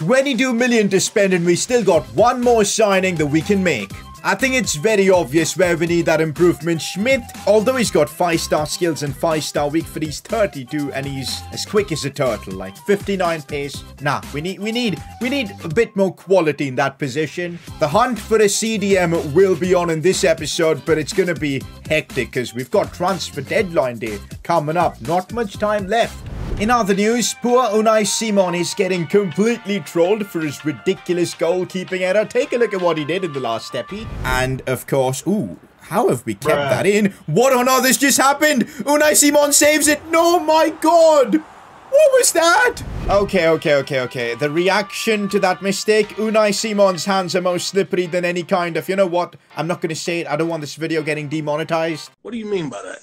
22 million to spend, and we still got one more signing that we can make. I think it's very obvious where we need that improvement. Schmidt, although he's got 5-star skills and 5-star weak foot, he's 32 and he's as quick as a turtle, like 59 pace. Nah, we need a bit more quality in that position. The hunt for a CDM will be on in this episode, but it's gonna be hectic because we've got transfer deadline day coming up. Not much time left. In other news, poor Unai Simon is getting completely trolled for his ridiculous goalkeeping error. Take a look at what he did in the last steppy. And of course, ooh, how have we kept that in? What on earth has just happened? Unai Simon saves it. No, my God. What was that? Okay. The reaction to that mistake, Unai Simon's hands are more slippery than any kind of, you know what? I'm not going to say it. I don't want this video getting demonetized. What do you mean by that?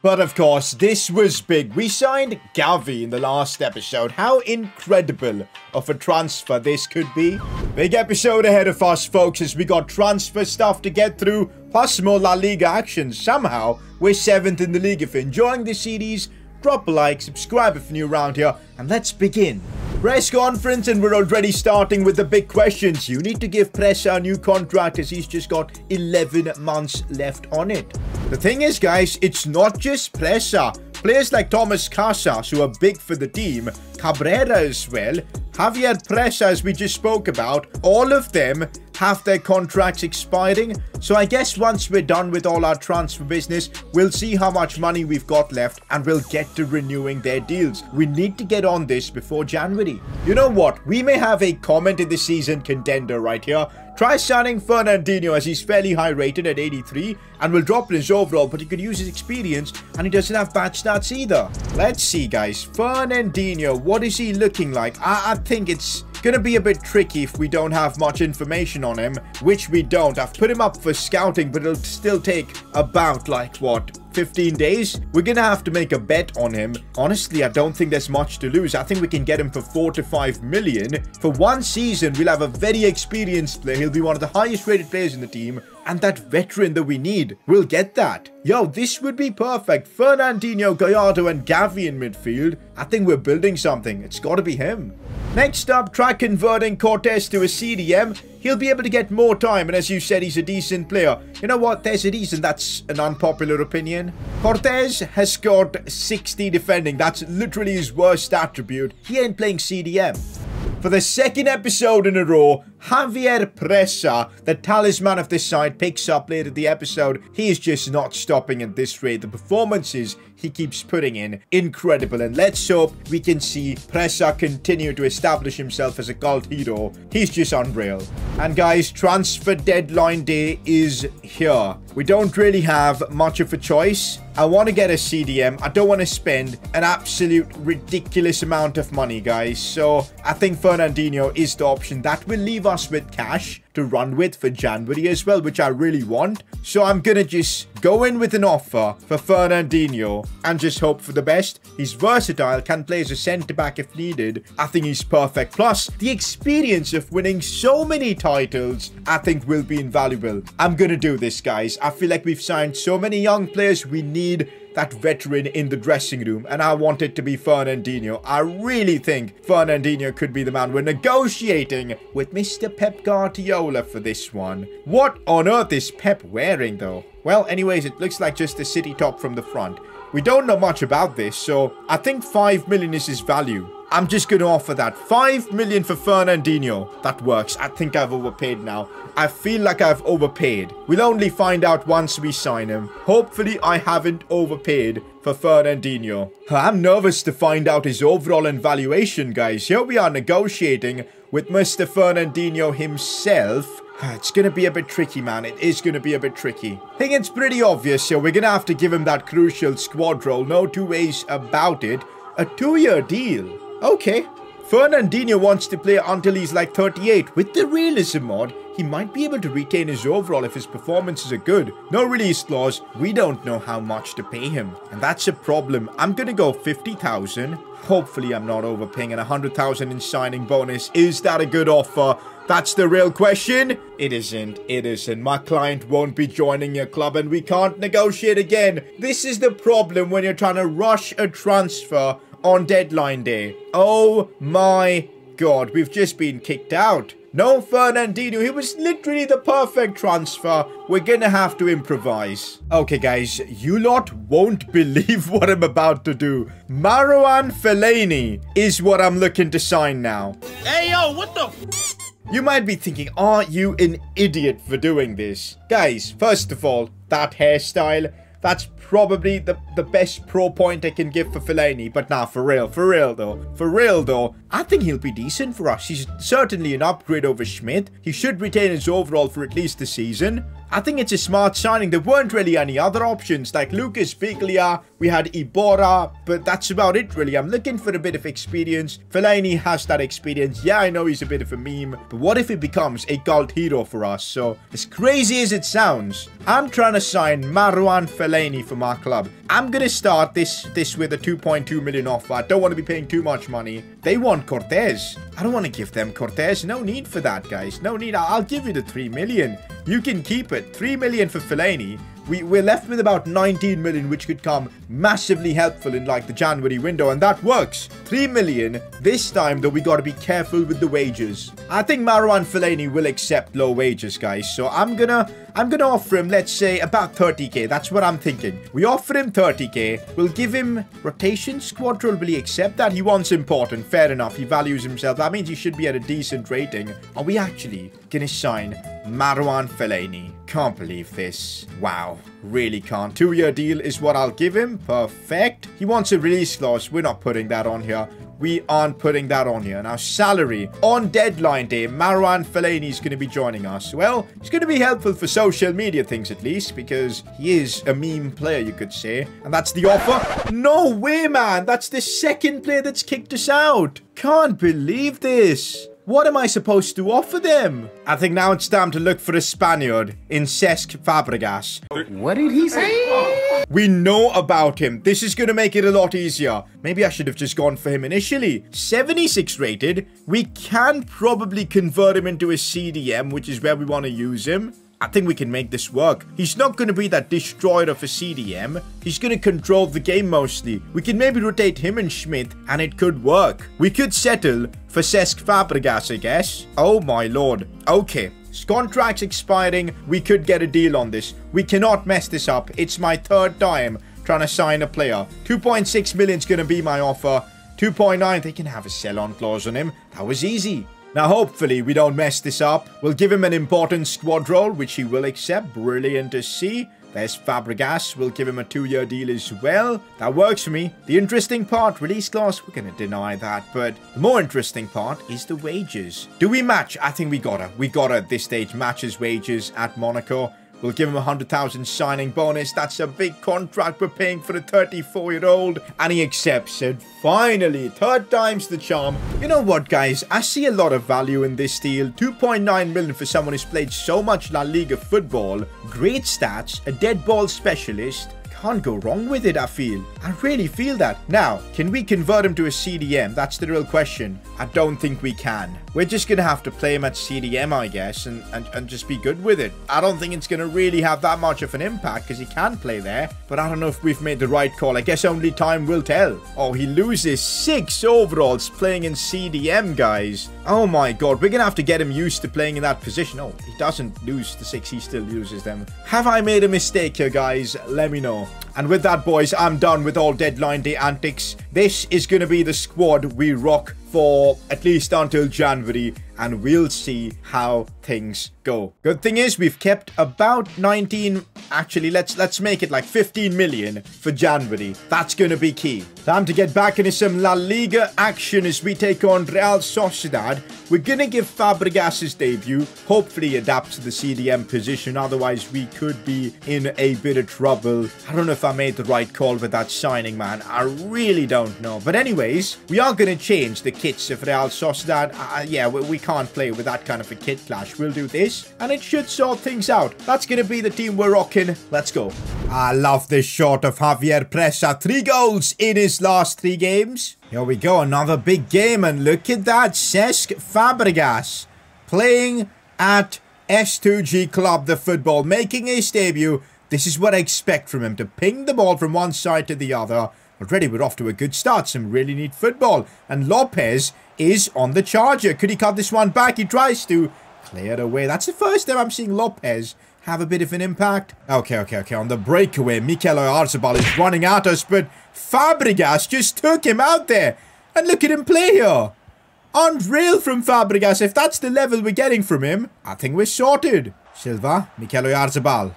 But of course, this was big. We signed Gavi in the last episode. How incredible of a transfer this could be. Big episode ahead of us, folks, as we got transfer stuff to get through, plus more La Liga action. Somehow, we're 7th in the league. If you're enjoying this series, drop a like, subscribe if you're new around here, and let's begin. Press conference, and we're already starting with the big questions. You need to give Presa a new contract as he's just got 11 months left on it. The thing is, guys, it's not just Presa. Players like Thomas Casas, who are big for the team, Cabrera as well, Javier Presa, as we just spoke about, all of them have their contracts expiring. So I guess once we're done with all our transfer business, we'll see how much money we've got left and we'll get to renewing their deals. We need to get on this before January. You know what? We may have a comment in the season contender right here. Try signing Fernandinho as he's fairly high rated at 83 and will drop in his overall, but he could use his experience and he doesn't have bad stats either. Let's see, guys. Fernandinho, what is he looking like? I think it's gonna be a bit tricky if we don't have much information on him, which we don't. I've put him up for scouting, but it'll still take about, like, what, 15 days? We're gonna have to make a bet on him. Honestly, I don't think there's much to lose. I think we can get him for 4 to 5 million. For one season, we'll have a very experienced player. He'll be one of the highest rated players in the team. And that veteran that we need, we'll get that. Yo, this would be perfect. Fernandinho, Gallardo, and Gavi in midfield. I think we're building something. It's got to be him. Next up, try converting Cortes to a CDM. He'll be able to get more time, and as you said, he's a decent player. You know what? There's a reason that's an unpopular opinion. Cortes has got 60 defending. That's literally his worst attribute. He ain't playing CDM. For the second episode in a row, Javier Presa, the talisman of this side, picks up later in the episode. He is just not stopping at this rate. The performances he keeps putting in, incredible. And let's hope we can see Presa continue to establish himself as a cult hero. He's just unreal. And guys, transfer deadline day is here. We don't really have much of a choice. I want to get a CDM. I don't want to spend an absolute ridiculous amount of money, guys. So I think Fernandinho is the option. That will leave us with cash to run with for January as well, which I really want. So I'm gonna just go in with an offer for Fernandinho and just hope for the best. He's versatile, can play as a centre-back if needed. I think he's perfect. Plus, the experience of winning so many titles, I think will be invaluable. I'm gonna do this, guys. I feel like we've signed so many young players. We need that veteran in the dressing room, and I want it to be Fernandinho. I really think Fernandinho could be the man. We're negotiating with Mr. Pep Guardiola for this one. What on earth is Pep wearing, though? Well, anyways, it looks like just the city top from the front. We don't know much about this, so I think 5 million is his value. I'm just going to offer that. 5 million for Fernandinho. That works. I think I've overpaid now. I feel like I've overpaid. We'll only find out once we sign him. Hopefully, I haven't overpaid for Fernandinho. I'm nervous to find out his overall and valuation, guys. Here we are negotiating with Mr. Fernandinho himself. It's going to be a bit tricky, man. It is going to be a bit tricky. I think it's pretty obvious here. We're going to have to give him that crucial squad role. No two ways about it. A 2-year deal. Okay, Fernandinho wants to play until he's like 38. With the realism mod, he might be able to retain his overall if his performances are good. No release clause, we don't know how much to pay him. And that's a problem. I'm going to go 50,000. Hopefully I'm not overpaying, and 100,000 in signing bonus. Is that a good offer? That's the real question. It isn't. It isn't. My client won't be joining your club and we can't negotiate again. This is the problem when you're trying to rush a transfer on deadline day. Oh my God, we've just been kicked out. No Fernandinho, he was literally the perfect transfer. We're gonna have to improvise. Okay guys, you lot won't believe what I'm about to do. Marouane Fellaini is what I'm looking to sign now. Hey yo, what the f? You might be thinking, aren't you an idiot for doing this? Guys, first of all, that hairstyle, that's probably the best pro point I can give for Fellaini. But nah, for real though, I think he'll be decent for us. He's certainly an upgrade over Schmidt. He should retain his overall for at least the season. I think it's a smart signing. There weren't really any other options. Like Lucas Viglia, we had Ibora, but that's about it really. I'm looking for a bit of experience. Fellaini has that experience. Yeah, I know he's a bit of a meme, but what if he becomes a cult hero for us? So, as crazy as it sounds, I'm trying to sign Marouane Fellaini from our club. I'm gonna start this with a 2.2 million offer. I don't want to be paying too much money. They want Cortez. I don't want to give them Cortez. No need for that, guys. No need. I'll give you the 3 million. You can keep it. 3 million for Fellaini. We're left with about 19 million, which could come massively helpful in like the January window, and that works. 3 million. This time though, we got to be careful with the wages. I think Marouane Fellaini will accept low wages, guys. So I'm gonna offer him, let's say, about 30k. That's what I'm thinking. We offer him 30k. We'll give him rotation squad. Will he accept that? He wants important. Fair enough. He values himself. That means he should be at a decent rating. Are we actually gonna sign Marouane Fellaini? Can't believe this. Wow. Really can't. 2-year deal is what I'll give him. Perfect. He wants a release clause. We're not putting that on here. We aren't putting that on here. Now, salary. On deadline day, Marouane Fellaini is going to be joining us. Well, he's going to be helpful for social media things, at least, because he is a meme player, you could say. And that's the offer. No way, man. That's the second player that's kicked us out. Can't believe this. What am I supposed to offer them? I think now it's time to look for a Spaniard in Cesc Fabregas. What did he say? We know about him. This is going to make it a lot easier. Maybe I should have just gone for him initially. 76 rated. We can probably convert him into a CDM, which is where we want to use him. I think we can make this work. He's not going to be that destroyer of a CDM. He's going to control the game mostly. We can maybe rotate him and Schmidt, and it could work. We could settle for Cesc Fabregas, I guess. Oh my lord. Okay. His contract's expiring. We could get a deal on this. We cannot mess this up. It's my third time trying to sign a player. 2.6 million's going to be my offer. 2.9, they can have a sell-on clause on him. That was easy. Now, hopefully, we don't mess this up. We'll give him an important squad role, which he will accept. Brilliant to see. There's Fabregas. We'll give him a 2-year deal as well. That works for me. The interesting part, release clause, we're going to deny that. But the more interesting part is the wages. Do we match? I think we gotta. We gotta at this stage match his wages at Monaco. We'll give him 100,000 signing bonus. That's a big contract we're paying for a 34-year-old. And he accepts it. Finally, third time's the charm. You know what, guys? I see a lot of value in this deal. 2.9 million for someone who's played so much La Liga football. Great stats, a dead ball specialist. Can't go wrong with it, I feel. I really feel that. Now, can we convert him to a CDM? That's the real question. I don't think we can. We're just going to have to play him at CDM, I guess, and just be good with it. I don't think it's going to really have that much of an impact because he can play there. But I don't know if we've made the right call. I guess only time will tell. Oh, he loses 6 overalls playing in CDM, guys. Oh my god, we're going to have to get him used to playing in that position. Oh, he doesn't lose the 6. He still loses them. Have I made a mistake here, guys? Let me know. And with that, boys, I'm done with all deadline day antics. This is going to be the squad we rock for at least until January, and we'll see how things go. Good thing is we've kept about 19, actually let's make it like 15 million for January. That's going to be key. Time to get back into some La Liga action as we take on Real Sociedad. We're going to give Fabregas his debut. Hopefully he adapts to the CDM position, otherwise we could be in a bit of trouble. I don't know if I made the right call with that signing, man. I really don't know. But anyways, we are going to change the kits of Real Sociedad. We can't play with that kind of a kit clash. We'll do this, and it should sort things out. That's going to be the team we're rocking. Let's go. I love this shot of Javier Presa. 3 goals in his last 3 games. Here we go, another big game, and look at that. Cesc Fabregas playing at S2G Club de Football, making his debut. This is what I expect from him, to ping the ball from one side to the other. Already we're off to a good start. Some really neat football. And Lopez is on the charger. Could he cut this one back? He tries to clear it away. That's the first time I'm seeing Lopez have a bit of an impact. Okay. On the breakaway, Mikel Oyarzabal is running at us, but Fabregas just took him out there. And look at him play here. Unreal from Fabregas. If that's the level we're getting from him, I think we're sorted. Silva, Mikel Oyarzabal.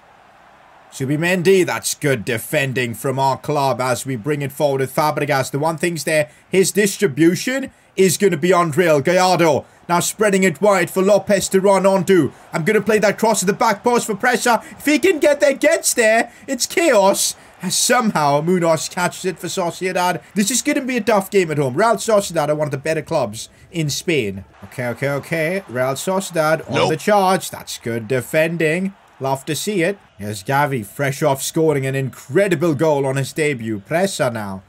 Subimendi, that's good defending from our club as we bring it forward with Fabregas. The one thing's there, his distribution is going to be unreal. Gallardo now spreading it wide for Lopez to run onto. I'm going to play that cross at the back post for Presa. If he can get there, gets there. It's chaos. As somehow Munoz catches it for Sociedad. This is going to be a tough game at home. Real Sociedad are one of the better clubs in Spain. Okay. Real Sociedad on the charge. That's good defending. Love to see it. Here's Gavi, fresh off scoring an incredible goal on his debut. Presa now.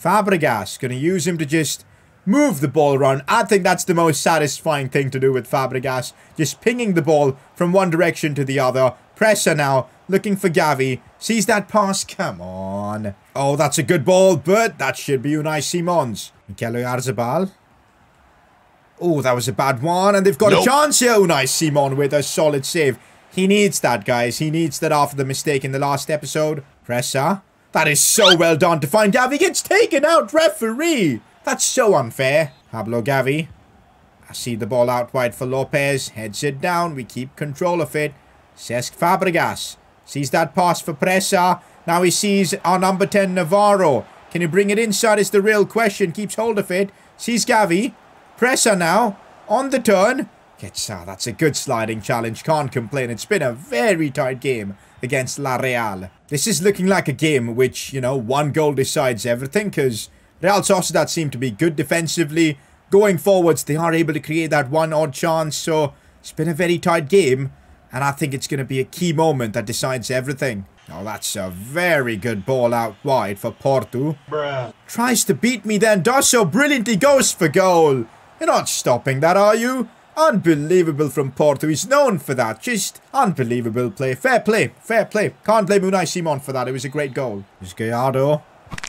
Fabregas, going to use him to just move the ball around. I think that's the most satisfying thing to do with Fabregas. Just pinging the ball from one direction to the other. Presa now, looking for Gavi. Sees that pass. Come on. Oh, that's a good ball, but that should be Unai Simon's. Mikel Oyarzabal. Oh, that was a bad one, and they've got a chance here. Unai Simon with a solid save. He needs that, guys. He needs that after the mistake in the last episode. Presa. That is so well done to find Gavi. Gets taken out, referee. That's so unfair. Pablo Gavi. I see the ball out wide for Lopez. Heads it down. We keep control of it. Cesc Fabregas. Sees that pass for Presa. Now he sees our number 10, Navarro. Can he bring it inside is the real question. Keeps hold of it. Sees Gavi. Presa now. On the turn. That's a good sliding challenge. Can't complain. It's been a very tight game against La Real. This is looking like a game which, you know, one goal decides everything because Real Sociedad seem to be good defensively. Going forwards, they are able to create that one odd chance. So it's been a very tight game. And I think it's going to be a key moment that decides everything. Oh, that's a very good ball out wide for Porto. Bruh. Tries to beat me then. Does so brilliantly. Goes for goal. You're not stopping that, are you? Unbelievable from Porto. He's known for that. Just unbelievable play. Fair play. Can't blame Unai Simon for that. It was a great goal. There's Gallardo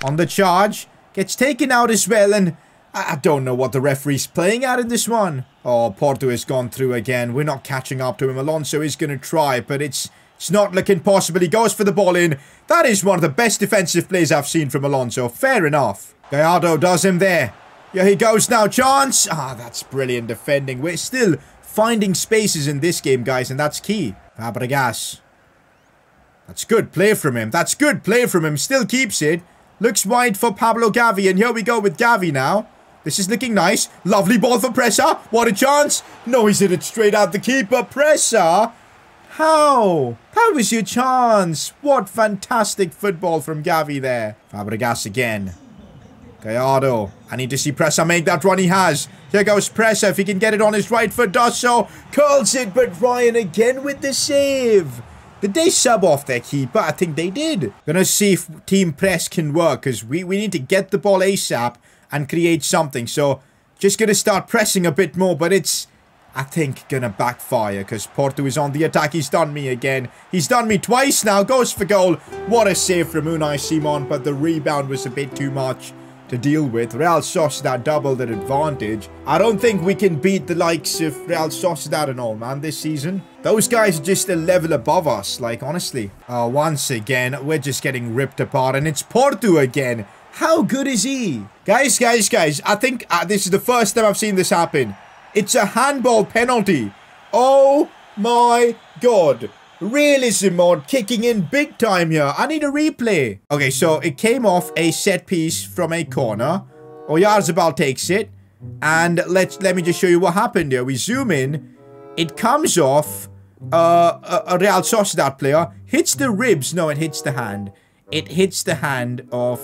on the charge. Gets taken out as well. And I don't know what the referee's playing at in this one. Oh, Porto has gone through again. We're not catching up to him. Alonso is going to try, but it's not looking possible. He goes for the ball in. That is one of the best defensive plays I've seen from Alonso. Fair enough. Gallardo does him there. Yeah, he goes now. Chance. That's brilliant defending. We're still finding spaces in this game, guys, and that's key. Fabregas. That's good play from him. Still keeps it. Looks wide for Pablo Gavi, and here we go with Gavi now. This is looking nice. Lovely ball for Presa. What a chance. No, he's hit it straight out the keeper. Presa. How? How was your chance? What fantastic football from Gavi there. Fabregas again. Gallardo. I need to see Presa make that run. He has. Here goes Presa. If he can get it on his right foot, does so. Curls it, but Ryan again with the save. Did they sub off their keeper? I think they did. Gonna see if Team Press can work because we need to get the ball ASAP and create something. So just gonna start pressing a bit more, but it's, I think, gonna backfire because Porto is on the attack. He's done me again. He's done me twice now. Goes for goal. What a save from Unai Simon, but the rebound was a bit too much to deal with. Real Sociedad double that advantage. I don't think we can beat the likes of Real Sociedad and all, man, this season. Those guys are just a level above us, like, honestly. Once again, we're just getting ripped apart, and it's Porto again. How good is he? Guys, I think this is the first time I've seen this happen. It's a handball penalty. Oh my God. Realism mode kicking in big time here. I need a replay. Okay, so it came off a set piece from a corner. Oyarzabal takes it. And let me just show you what happened here. We zoom in. It comes off a Real Sociedad player. Hits the ribs. No, it hits the hand. It hits the hand of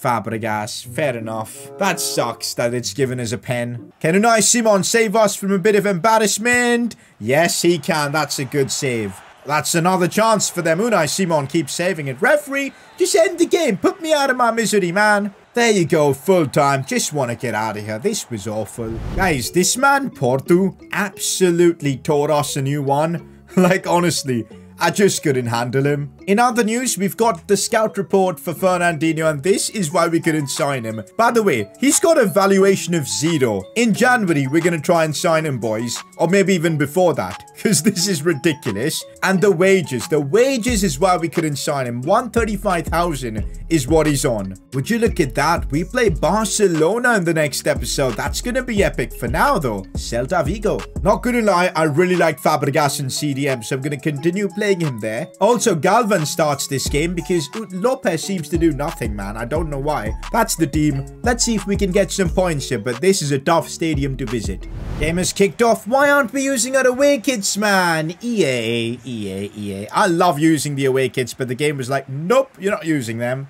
Fabregas. Fair enough. That sucks that it's given as a pen. Can Unai Simon save us from a bit of embarrassment? Yes, he can. That's a good save. That's another chance for them. Unai Simon keeps saving it. Referee, just end the game. Put me out of my misery, man. There you go, full time. Just want to get out of here. This was awful. Guys, this man, Porto, absolutely tore us a new one. Like, honestly, I just couldn't handle him. In other news, we've got the scout report for Fernandinho, and this is why we couldn't sign him. By the way, he's got a valuation of 0. In January, we're going to try and sign him, boys. Or maybe even before that, because this is ridiculous. And the wages is why we couldn't sign him. 135,000 is what he's on. Would you look at that? We play Barcelona in the next episode. That's going to be epic. For now, though, Celta Vigo. Not going to lie, I really like Fabregas in CDM, so I'm going to continue playing him there. Also, Galvan starts this game because Lopez seems to do nothing, man. I don't know why. That's the team. Let's see if we can get some points here, but this is a tough stadium to visit. Game has kicked off. Why aren't we using our away kits, man? EA. I love using the away kits, but the game was like, nope, you're not using them.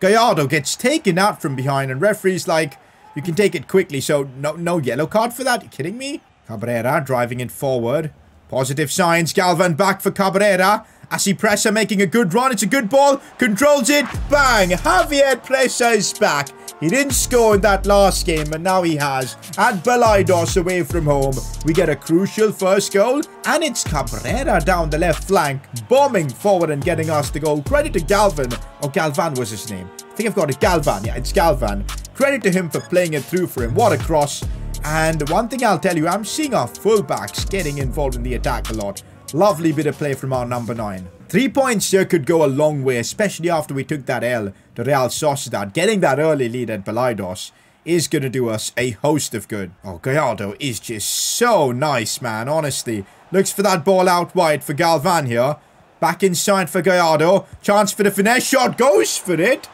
Gallardo gets taken out from behind, and referee's like, you can take it quickly, so no yellow card for that. Are you kidding me? Cabrera driving it forward. Positive signs. Galvan back for Cabrera. Asi Presa making a good run. It's a good ball. Controls it. Bang. Javier Presa is back. He didn't score in that last game, and now he has. At Balaidos away from home, we get a crucial first goal, and it's Cabrera down the left flank, bombing forward and getting us the goal. Credit to Galvan. Oh, Galvan was his name. I think I've got it. Galvan. Yeah, it's Galvan. Credit to him for playing it through for him. What a cross. And one thing I'll tell you, I'm seeing our fullbacks getting involved in the attack a lot. Lovely bit of play from our number 9. 3 points here could go a long way, especially after we took that L to Real Sociedad. Getting that early lead at Balaidos is going to do us a host of good. Oh, Gallardo is just so nice, man, honestly. Looks for that ball out wide for Galvan here. Back inside for Gallardo. Chance for the finesse shot. Goes for it.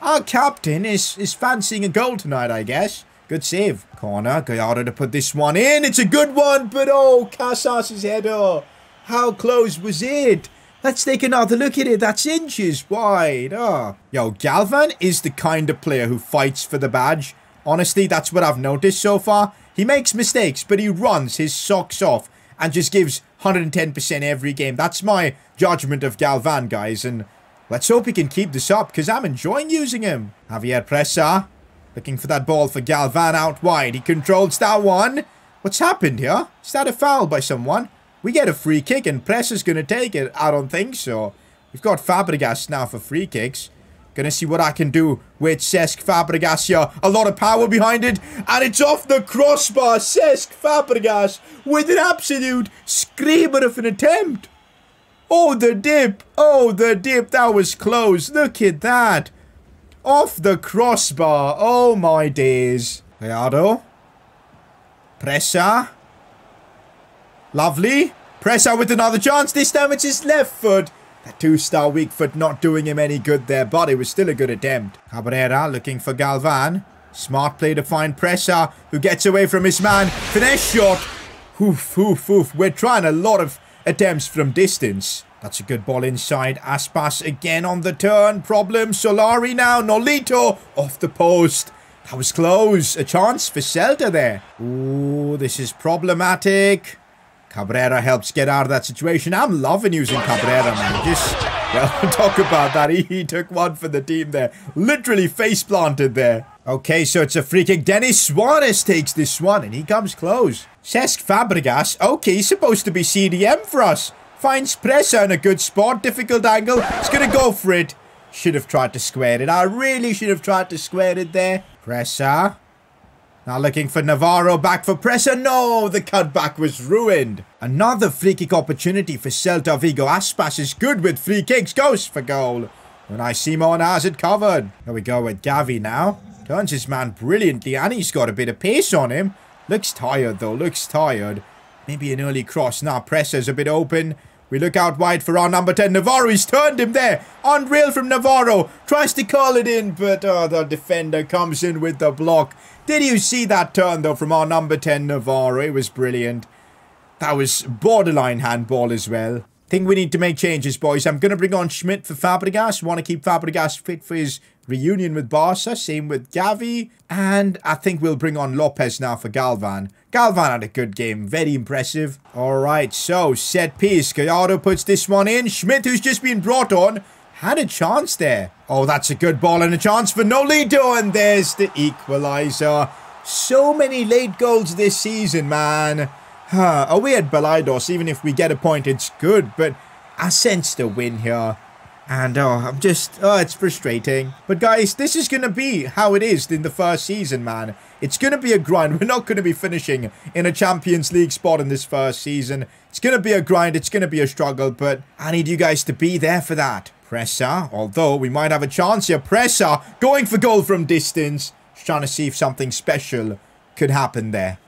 Our captain is fancying a goal tonight, I guess. Good save. Corner. Gallardo to put this one in. It's a good one, but oh, Casas' header. How close was it? Let's take another look at it. That's inches wide. Oh. Yo, Galvan is the kind of player who fights for the badge. Honestly, that's what I've noticed so far. He makes mistakes, but he runs his socks off and just gives 110% every game. That's my judgment of Galvan, guys. And let's hope he can keep this up, because I'm enjoying using him. Javier Presa. Looking for that ball for Galvan out wide. He controls that one. What's happened here? Is that a foul by someone? We get a free kick and Presa's going to take it. I don't think so. We've got Fabregas now for free kicks. Going to see what I can do with Cesc Fabregas here. A lot of power behind it. And it's off the crossbar. Cesc Fabregas with an absolute screamer of an attempt. Oh, the dip. Oh, the dip. That was close. Look at that. Off the crossbar. Oh, my days. Gallardo. Presa. Lovely. Presa with another chance. This time it's his left foot. That two-star weak foot not doing him any good there, but it was still a good attempt. Cabrera looking for Galvan. Smart play to find Presa, who gets away from his man. Finesse shot. Oof, oof, oof. We're trying a lot of attempts from distance. That's a good ball inside. Aspas again on the turn. Problem. Solari now. Nolito off the post. That was close. A chance for Celta there. Ooh, this is problematic. Cabrera helps get out of that situation. I'm loving using Cabrera, man. Just, well, talk about that. He took one for the team there. Literally face planted there. Okay, so it's a free kick. Denis Suarez takes this one, and he comes close. Cesc Fabregas. Okay, he's supposed to be CDM for us. Finds Presa in a good spot. Difficult angle. It's going to go for it. Should have tried to square it. I really should have tried to square it there. Presa. Now looking for Navarro. Back for Presa. No, the cutback was ruined. Another free kick opportunity for Celta Vigo. Aspas is good with free kicks. Goes for goal. Unai Simon has it covered. Here we go with Gavi now. Turns his man brilliantly, and he's got a bit of pace on him. Looks tired, though. Looks tired. Maybe an early cross. Now Presa's a bit open. We look out wide for our number 10. Navarro, he's turned him there. Unreal from Navarro. Tries to curl it in, but the defender comes in with the block. Did you see that turn, though, from our number 10, Navarro? It was brilliant. That was borderline handball as well. I think we need to make changes, boys. I'm going to bring on Schmidt for Fabregas. Want to keep Fabregas fit for his reunion with Barca. Same with Gavi. And I think we'll bring on Lopez now for Galvan. Galvan had a good game. Very impressive. All right, so set piece. Gallardo puts this one in. Schmidt, who's just been brought on, had a chance there. Oh, that's a good ball and a chance for Nolito. And there's the equalizer. So many late goals this season, man. Away at Balaidos, even if we get a point, it's good. But I sense the win here. And I'm just, it's frustrating. But guys, this is going to be how it is in the first season, man. It's going to be a grind. We're not going to be finishing in a Champions League spot in this first season. It's going to be a grind. It's going to be a struggle. But I need you guys to be there for that. Presa, although we might have a chance here. Presa going for goal from distance. Just trying to see if something special could happen there.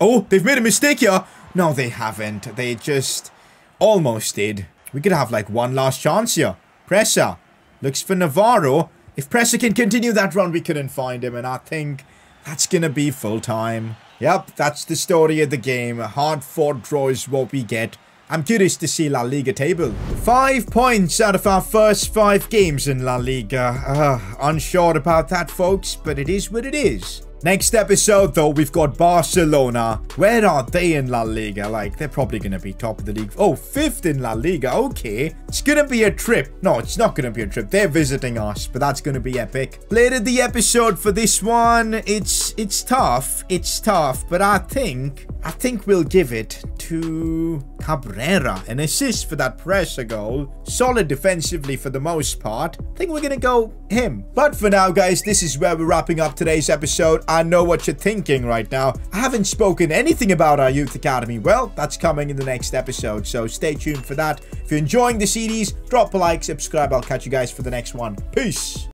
Oh, they've made a mistake here. No, they haven't. They just almost did. We could have, like, one last chance here. Presa looks for Navarro. If Presa can continue that run, we couldn't find him. And I think that's going to be full time. Yep, that's the story of the game. A hard-fought draw is what we get. I'm curious to see La Liga table. 5 points out of our first 5 games in La Liga. Unsure about that, folks, but it is what it is. Next episode, though, we've got Barcelona. Where are they in La Liga? Like, they're probably going to be top of the league. Oh, 5th in La Liga. Okay. It's going to be a trip. No, it's not going to be a trip. They're visiting us, but that's going to be epic. Later the episode for this one. It's tough. It's tough, but I think we'll give it to Cabrera. An assist for that pressure goal. Solid defensively for the most part. I think we're going to go him. But for now, guys, this is where we're wrapping up today's episode. I know what you're thinking right now. I haven't spoken anything about our Youth Academy. Well, that's coming in the next episode, so stay tuned for that. If you're enjoying the series, drop a like, subscribe. I'll catch you guys for the next one. Peace.